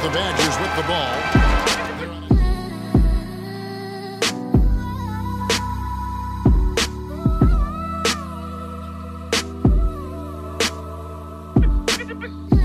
Here's the Badgers with the ball.